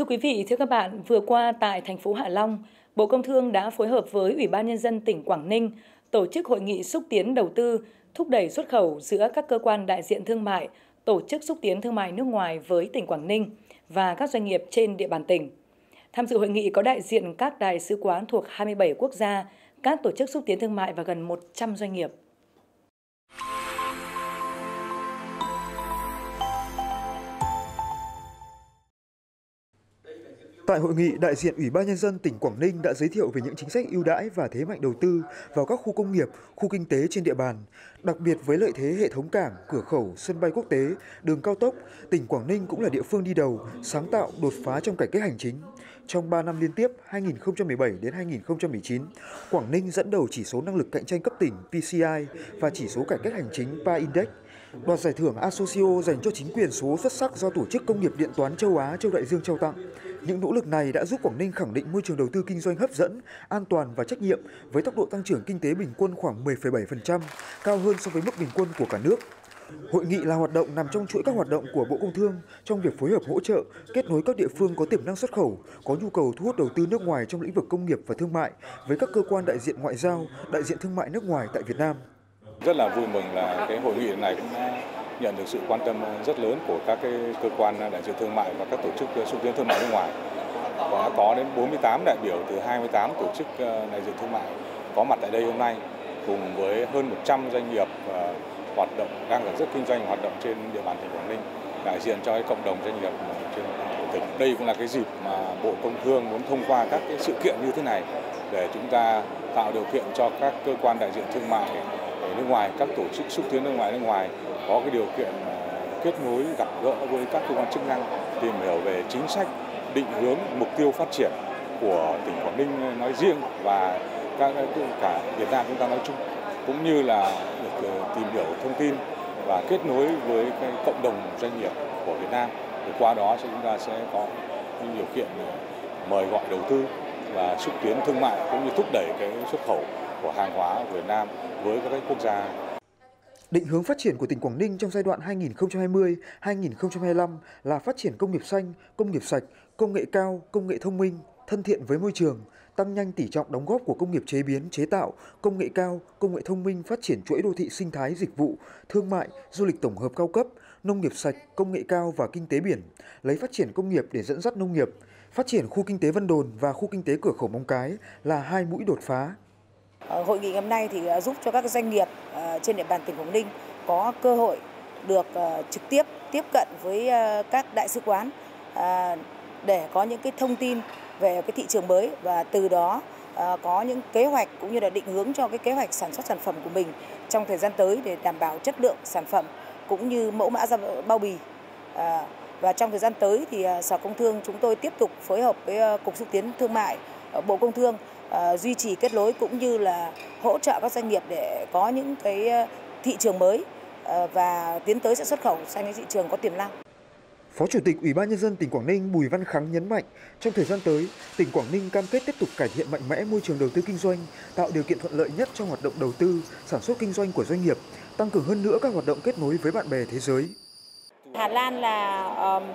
Thưa quý vị, thưa các bạn, vừa qua tại thành phố Hạ Long, Bộ Công Thương đã phối hợp với Ủy ban Nhân dân tỉnh Quảng Ninh tổ chức hội nghị xúc tiến đầu tư, thúc đẩy xuất khẩu giữa các cơ quan đại diện thương mại, tổ chức xúc tiến thương mại nước ngoài với tỉnh Quảng Ninh và các doanh nghiệp trên địa bàn tỉnh. Tham dự hội nghị có đại diện các đại sứ quán thuộc 27 quốc gia, các tổ chức xúc tiến thương mại và gần 100 doanh nghiệp. Tại hội nghị, đại diện Ủy ban Nhân dân tỉnh Quảng Ninh đã giới thiệu về những chính sách ưu đãi và thế mạnh đầu tư vào các khu công nghiệp, khu kinh tế trên địa bàn. Đặc biệt với lợi thế hệ thống cảng, cửa khẩu, sân bay quốc tế, đường cao tốc, tỉnh Quảng Ninh cũng là địa phương đi đầu, sáng tạo, đột phá trong cải cách hành chính. Trong 3 năm liên tiếp 2017 đến 2019, Quảng Ninh dẫn đầu chỉ số năng lực cạnh tranh cấp tỉnh PCI và chỉ số cải cách hành chính PA Index. Đoạt giải thưởng Asocio dành cho chính quyền số xuất sắc do Tổ chức Công nghiệp Điện toán Châu Á Châu Đại Dương trao tặng. Những nỗ lực này đã giúp Quảng Ninh khẳng định môi trường đầu tư kinh doanh hấp dẫn, an toàn và trách nhiệm với tốc độ tăng trưởng kinh tế bình quân khoảng 10,7%, cao hơn so với mức bình quân của cả nước. Hội nghị là hoạt động nằm trong chuỗi các hoạt động của Bộ Công Thương trong việc phối hợp hỗ trợ, kết nối các địa phương có tiềm năng xuất khẩu, có nhu cầu thu hút đầu tư nước ngoài trong lĩnh vực công nghiệp và thương mại với các cơ quan đại diện ngoại giao, đại diện thương mại nước ngoài tại Việt Nam. Rất là vui mừng là cái hội nghị này cũng nhận được sự quan tâm rất lớn của các cái cơ quan đại diện thương mại và các tổ chức xúc tiến thương mại nước ngoài. Và có đến 48 đại biểu từ 28 tổ chức đại diện thương mại có mặt tại đây hôm nay, cùng với hơn 100 doanh nghiệp hoạt động đang sản xuất kinh doanh hoạt động trên địa bàn tỉnh Quảng Ninh, đại diện cho cái cộng đồng doanh nghiệp trên tỉnh. Đây cũng là cái dịp mà Bộ Công Thương muốn thông qua các cái sự kiện như thế này để chúng ta tạo điều kiện cho các cơ quan đại diện thương mại nước ngoài, các tổ chức xúc tiến nước ngoài có cái điều kiện kết nối, gặp gỡ với các cơ quan chức năng, tìm hiểu về chính sách, định hướng, mục tiêu phát triển của tỉnh Quảng Ninh nói riêng và cả Việt Nam chúng ta nói chung, cũng như là được tìm hiểu thông tin và kết nối với cái cộng đồng doanh nghiệp của Việt Nam. Thì qua đó chúng ta sẽ có những điều kiện mời gọi đầu tư và xúc tiến thương mại cũng như thúc đẩy cái xuất khẩu của hàng hóa Việt Nam với các quốc gia. Định hướng phát triển của tỉnh Quảng Ninh trong giai đoạn 2020-2025 là phát triển công nghiệp xanh, công nghiệp sạch, công nghệ cao, công nghệ thông minh, thân thiện với môi trường, tăng nhanh tỷ trọng đóng góp của công nghiệp chế biến, chế tạo, công nghệ cao, công nghệ thông minh, phát triển chuỗi đô thị sinh thái dịch vụ, thương mại, du lịch tổng hợp cao cấp, nông nghiệp sạch, công nghệ cao và kinh tế biển, lấy phát triển công nghiệp để dẫn dắt nông nghiệp. Phát triển khu kinh tế Vân Đồn và khu kinh tế cửa khẩu Móng Cái là hai mũi đột phá. Hội nghị hôm nay thì giúp cho các doanh nghiệp trên địa bàn tỉnh Quảng Ninh có cơ hội được trực tiếp tiếp cận với các đại sứ quán để có những cái thông tin về cái thị trường mới và từ đó có những kế hoạch cũng như là định hướng cho cái kế hoạch sản xuất sản phẩm của mình trong thời gian tới để đảm bảo chất lượng sản phẩm cũng như mẫu mã bao bì. Và trong thời gian tới thì Sở Công Thương chúng tôi tiếp tục phối hợp với Cục Xúc tiến Thương mại, Bộ Công Thương duy trì kết nối cũng như là hỗ trợ các doanh nghiệp để có những cái thị trường mới và tiến tới sẽ xuất khẩu sang những thị trường có tiềm năng. Phó Chủ tịch Ủy ban Nhân dân tỉnh Quảng Ninh Bùi Văn Kháng nhấn mạnh, trong thời gian tới, tỉnh Quảng Ninh cam kết tiếp tục cải thiện mạnh mẽ môi trường đầu tư kinh doanh, tạo điều kiện thuận lợi nhất trong hoạt động đầu tư, sản xuất kinh doanh của doanh nghiệp, tăng cường hơn nữa các hoạt động kết nối với bạn bè thế giới. Hà Lan là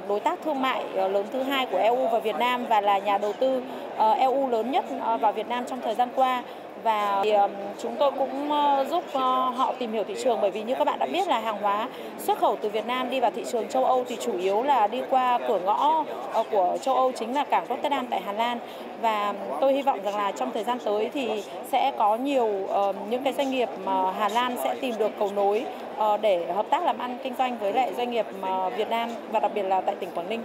đối tác thương mại lớn thứ hai của EU và Việt Nam và là nhà đầu tư EU lớn nhất vào Việt Nam trong thời gian qua. Và chúng tôi cũng giúp họ tìm hiểu thị trường bởi vì như các bạn đã biết là hàng hóa xuất khẩu từ Việt Nam đi vào thị trường châu Âu thì chủ yếu là đi qua cửa ngõ của châu Âu chính là cảng Rotterdam tại Hà Lan. Và tôi hy vọng rằng là trong thời gian tới thì sẽ có nhiều những cái doanh nghiệp mà Hà Lan sẽ tìm được cầu nối để hợp tác làm ăn kinh doanh với lại doanh nghiệp Việt Nam và đặc biệt là tại tỉnh Quảng Ninh.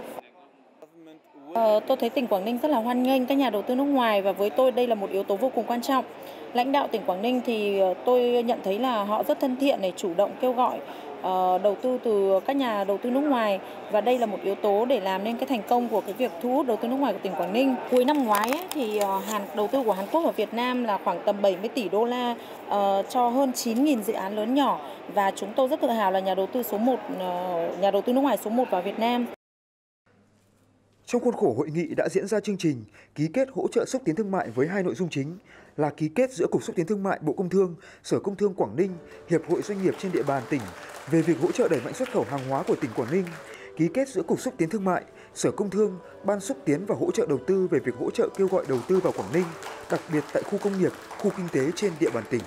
Tôi thấy tỉnh Quảng Ninh rất là hoan nghênh các nhà đầu tư nước ngoài và với tôi đây là một yếu tố vô cùng quan trọng. Lãnh đạo tỉnh Quảng Ninh thì tôi nhận thấy là họ rất thân thiện để chủ động kêu gọi đầu tư từ các nhà đầu tư nước ngoài và đây là một yếu tố để làm nên cái thành công của cái việc thu hút đầu tư nước ngoài của tỉnh Quảng Ninh. Cuối năm ngoái ấy, thì đầu tư của Hàn Quốc vào Việt Nam là khoảng tầm 70 tỷ đô la cho hơn 9.000 dự án lớn nhỏ và chúng tôi rất tự hào là nhà đầu tư nước ngoài số 1 vào Việt Nam. Trong khuôn khổ hội nghị đã diễn ra chương trình ký kết hỗ trợ xúc tiến thương mại với hai nội dung chính là ký kết giữa Cục Xúc tiến Thương mại Bộ Công Thương, Sở Công Thương Quảng Ninh, Hiệp hội Doanh nghiệp trên địa bàn tỉnh về việc hỗ trợ đẩy mạnh xuất khẩu hàng hóa của tỉnh Quảng Ninh, ký kết giữa Cục Xúc tiến Thương mại, Sở Công Thương, Ban xúc tiến và hỗ trợ đầu tư về việc hỗ trợ kêu gọi đầu tư vào Quảng Ninh, đặc biệt tại khu công nghiệp, khu kinh tế trên địa bàn tỉnh.